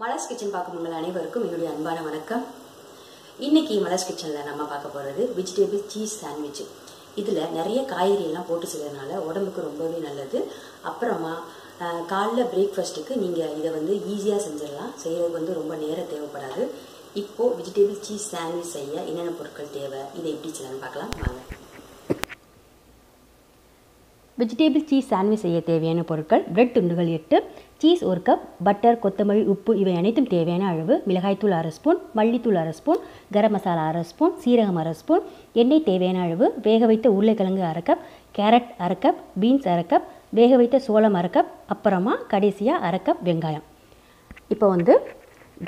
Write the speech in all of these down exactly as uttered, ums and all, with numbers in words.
Malar's Kitchen பார்க்கும் உங்கள் அனைவருக்கும் என்னுடைய அன்பான வணக்கம். இன்னைக்கு Malar's Kitchenல நம்ம பார்க்க போறது வெஜிடபிள் சீஸ் சாண்ட்விச். இதுல நிறைய காய்கறி எல்லாம் போட்டு செய்யறனால உடம்புக்கு ரொம்பவே நல்லது. அப்புறமா காலையில பிரேக்பாஸ்ட்க்கு நீங்க இத வந்து ஈஸியா செஞ்சிரலாம். செய்யறதுக்கு வந்து ரொம்ப நேரம் தேவைப்படாது. இப்போ வெஜிடபிள் சீஸ் சாண்ட்விச் செய்ய என்னென்ன பொருட்கள் தேவை, இதை எப்படி செய்யலாம்னு பார்க்கலாம் வாங்க. Vegetable cheese sandwich செய்ய தேவையான பொருட்கள் bread துண்டுகள் எட்டு, cheese ஒரு cup, butter, கொத்தமல்லி, உப்பு இவை அனைத்தும் தேவையான அளவு, மிளகாய் தூள் அரை ஸ்பூன், மல்லி தூள் அரை ஸ்பூன், கரம் மசாலா அரை ஸ்பூன், சீரகம் அரை ஸ்பூன், எண்ணெய் தேவையான அளவு, வேக வைத்த உருளைக்கிழங்கு அரை கப், கேரட் அரை கப், பீன்ஸ் அரை கப், வேக வைத்த சோளம் அரை கப், அப்புறமா கடைசியா அரை கப் வெங்காயம். இப்போ வந்து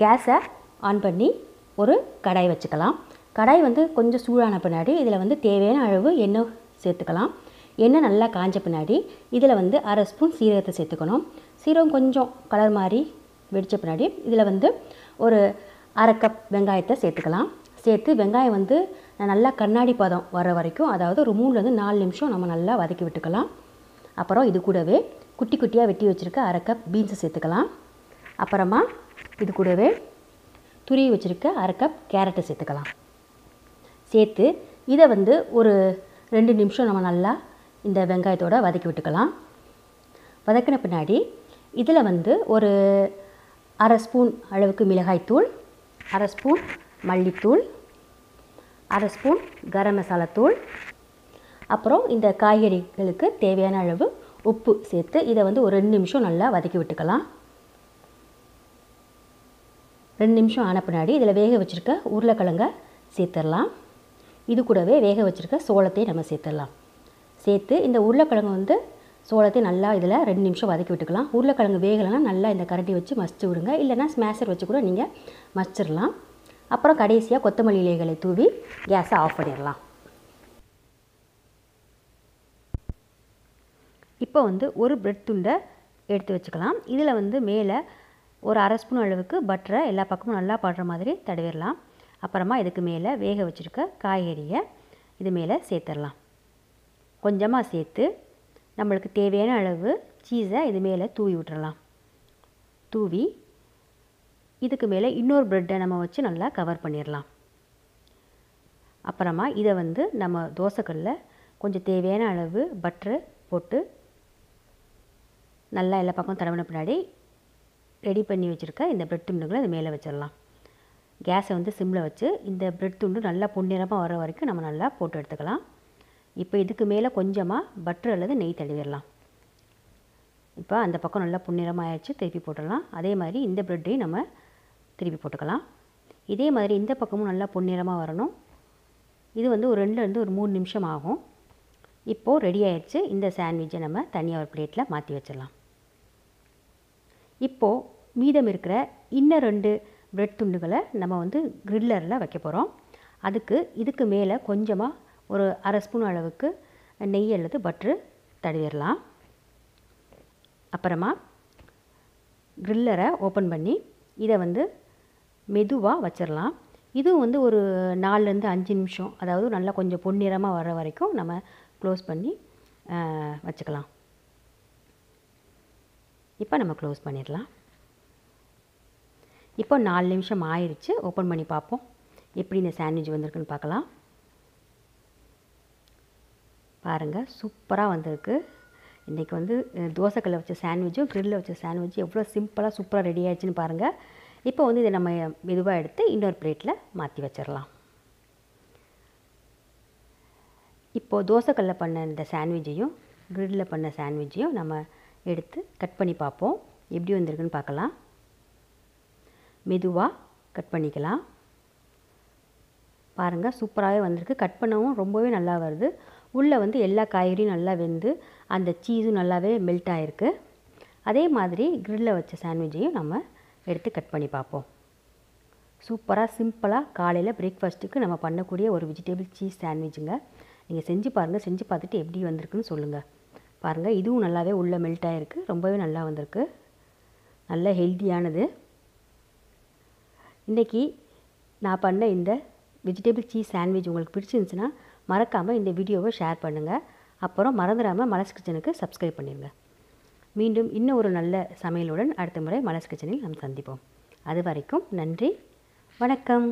கேஸை ஆன் பண்ணி ஒரு கடாய் வச்சுக்கலாம். கடாய் வந்து கொஞ்சம் சூடான பின்னாடி இதில் வந்து தேவையான அளவு எண்ணெய் சேர்த்துக்கலாம். எண்ணெய் நல்லா காஞ்ச பின்னாடி இதில் வந்து அரை ஸ்பூன் சீரகத்தை சேர்த்துக்கணும். சீரகம் கொஞ்சம் கலர் மாதிரி வெடித்த பின்னாடி இதில் வந்து ஒரு அரை கப் வெங்காயத்தை சேர்த்துக்கலாம். சேர்த்து வெங்காயம் வந்து நல்லா கண்ணாடி பதம் வர வரைக்கும், அதாவது ஒரு மூணுலேருந்து நாலு நிமிஷம் நம்ம நல்லா வதக்கி விட்டுக்கலாம். அப்புறம் இது கூடவே குட்டி குட்டியாக வெட்டி வச்சுருக்க அரை கப் பீன்ஸை சேர்த்துக்கலாம். அப்புறமா இது கூடவே துருவி வச்சுருக்க அரை கப் கேரட்டை சேர்த்துக்கலாம். சேர்த்து இதை வந்து ஒரு ரெண்டு நிமிஷம் நம்ம நல்லா இந்த வெங்காயத்தோட வதக்கி விட்டுக்கலாம். வதக்கின பின்னாடி இதில் வந்து ஒரு அரை ஸ்பூன் அளவுக்கு மிளகாய்த்தூள், அரை ஸ்பூன் மல்லித்தூள், அரை ஸ்பூன் கரம் மசாலாத்தூள், அப்புறம் இந்த காய்கறிகளுக்கு தேவையான அளவு உப்பு சேர்த்து இதை வந்து ஒரு ரெண்டு நிமிஷம் நல்லா வதக்கி விட்டுக்கலாம். ரெண்டு நிமிஷம் ஆன பின்னாடி இதில் வேக வச்சுருக்க உருளைக்கிழங்கை சேர்த்துடலாம். இது கூடவே வேக வச்சுருக்க சோளத்தை நம்ம சேர்த்துடலாம். சேர்த்து இந்த உருளைக்கிழங்கு வந்து சோளத்தை நல்லா இதில் ரெண்டு நிமிஷம் வதக்கி விட்டுக்கலாம். உருளைக்கிழங்கு வேகலைன்னா நல்லா இந்த கரண்டி வச்சு மசிச்சு விடுங்க, இல்லைனா ஸ்மேஷர் வச்சு கூட நீங்கள் மசிச்சிடலாம். அப்புறம் கடைசியாக கொத்தமல்லி இலைகளை தூவி கேஸை ஆஃப் பண்ணிடலாம். இப்போ வந்து ஒரு பிரெட் துண்டை எடுத்து வச்சுக்கலாம். இதில் வந்து மேலே ஒரு அரை ஸ்பூன் அளவுக்கு பட்டரை எல்லா பக்கமும் நல்லா படுற மாதிரி தடவிடலாம். அப்புறமா இதுக்கு மேலே வேக வச்சுருக்க காய்கறியை இது மேலே சேர்த்துடலாம். கொஞ்சமாக சேர்த்து நம்மளுக்கு தேவையான அளவு சீஸை இது மேலே தூவி விட்டுறலாம். தூவி இதுக்கு மேலே இன்னொரு ப்ரெட்டை நம்ம வச்சு நல்லா கவர் பண்ணிடலாம். அப்புறமா இதை வந்து நம்ம தோசைக்கல்லில் கொஞ்சம் தேவையான அளவு பட்டரு போட்டு நல்லா எல்லா பக்கம் தடவின பின்னாடி ரெடி பண்ணி வச்சுருக்க இந்த ப்ரெட் துண்டுகளை இது மேலே வச்சிடலாம். கேஸை வந்து சிம்மில் வச்சு இந்த ப்ரெட் துண்டு நல்லா பொன்னிறமாக வர வரைக்கும் நம்ம நல்லா போட்டு எடுத்துக்கலாம். இப்போ இதுக்கு மேலே கொஞ்சமாக பட்டர் அல்லது நெய் தடவிடலாம். இப்போ அந்த பக்கம் நல்லா புன்னிறமாகிடுச்சு, திருப்பி போட்டுடலாம். அதே மாதிரி இந்த ப்ரெட்டையும் நம்ம திருப்பி போட்டுக்கலாம். இதே மாதிரி இந்த பக்கமும் நல்லா பொன்னிறமாக வரணும். இது வந்து ஒரு ரெண்டுலேருந்து ஒரு மூணு நிமிஷம் ஆகும். இப்போது ரெடி ஆகிடுச்சு. இந்த சாண்ட்விட்சை நம்ம தனியாக ஒரு பிளேட்டில் மாற்றி வச்சிடலாம். இப்போது மீதம் இருக்கிற இன்னும் ரெண்டு ப்ரெட் துண்டுகளை நம்ம வந்து கிரில்லரில் வைக்க போகிறோம். அதுக்கு இதுக்கு மேலே கொஞ்சமாக ஒரு அரை ஸ்பூன் அளவுக்கு நெய் அல்லது பட்டரு தடவிடலாம். அப்புறமா கிரில்லரை ஓப்பன் பண்ணி இதை வந்து மெதுவாக வச்சிடலாம். இதுவும் வந்து ஒரு நாலுலேருந்து அஞ்சு நிமிஷம், அதாவது நல்லா கொஞ்சம் பொன்னிறமாக வர வரைக்கும் நம்ம க்ளோஸ் பண்ணி வச்சுக்கலாம். இப்போ நம்ம க்ளோஸ் பண்ணிடலாம். இப்போ நாலு நிமிஷம் ஆயிடுச்சு. ஓப்பன் பண்ணி பார்ப்போம் எப்படி இந்த சாண்ட்விச் வந்திருக்குன்னு பார்க்கலாம். பாருங்கள், சூப்பராக வந்திருக்கு. இன்றைக்கி வந்து தோசைக்கல்லை வச்ச சாண்ட்விட்சும் கிரில்லில் வச்ச சாண்ட்விட்சும் எவ்வளோ சிம்பிளாக சூப்பராக ரெடி ஆகிடுச்சின்னு பாருங்கள். இப்போ வந்து இதை நம்ம மெதுவாக எடுத்து இன்னொரு பிளேட்டில் மாற்றி வச்சிடலாம். இப்போது தோசைக்கல்லை பண்ண இந்த சாண்ட்விட்சையும் கிரில்லில் பண்ண சாண்ட்விட்சையும் நம்ம எடுத்து கட் பண்ணி பார்ப்போம் எப்படி வந்திருக்குன்னு பார்க்கலாம். மெதுவாக கட் பண்ணிக்கலாம். பாருங்கள், சூப்பராகவே வந்திருக்கு. கட் பண்ணவும் ரொம்பவே நல்லா வருது. உள்ளே வந்து எல்லா காய்கறியும் நல்லா வெந்து அந்த சீஸும் நல்லாவே மெல்ட் ஆகிருக்கு. அதே மாதிரி கிரில்லில் வச்ச சாண்ட்விட்சையும் நம்ம எடுத்து கட் பண்ணி பார்ப்போம். சூப்பராக சிம்பிளாக காலையில் பிரேக்ஃபாஸ்ட்டுக்கு நம்ம பண்ணக்கூடிய ஒரு வெஜிடபிள் சீஸ் சாண்ட்விட்சுங்க. நீங்கள் செஞ்சு பாருங்கள். செஞ்சு பார்த்துட்டு எப்படி வந்திருக்குன்னு சொல்லுங்கள். பாருங்கள், இதுவும் நல்லாவே உள்ளே மெல்ட் ஆகிருக்கு. ரொம்பவே நல்லா வந்திருக்கு. நல்ல ஹெல்த்தியானது. இன்றைக்கி நான் பண்ண இந்த வெஜிடபிள் சீஸ் சாண்ட்விச் உங்களுக்கு பிடிச்சிருந்துச்சுன்னா மறக்காமல் இந்த வீடியோவை ஷேர் பண்ணுங்கள். அப்புறம் மறந்துடாமல் மலர்ஸ் கிச்சனுக்கு சப்ஸ்கிரைப் பண்ணிடுங்க. மீண்டும் இன்னும் ஒரு நல்ல சமையலுடன் அடுத்த முறை மலர்ஸ் கிச்சனில் நாம் சந்திப்போம். அது வரைக்கும் நன்றி, வணக்கம்.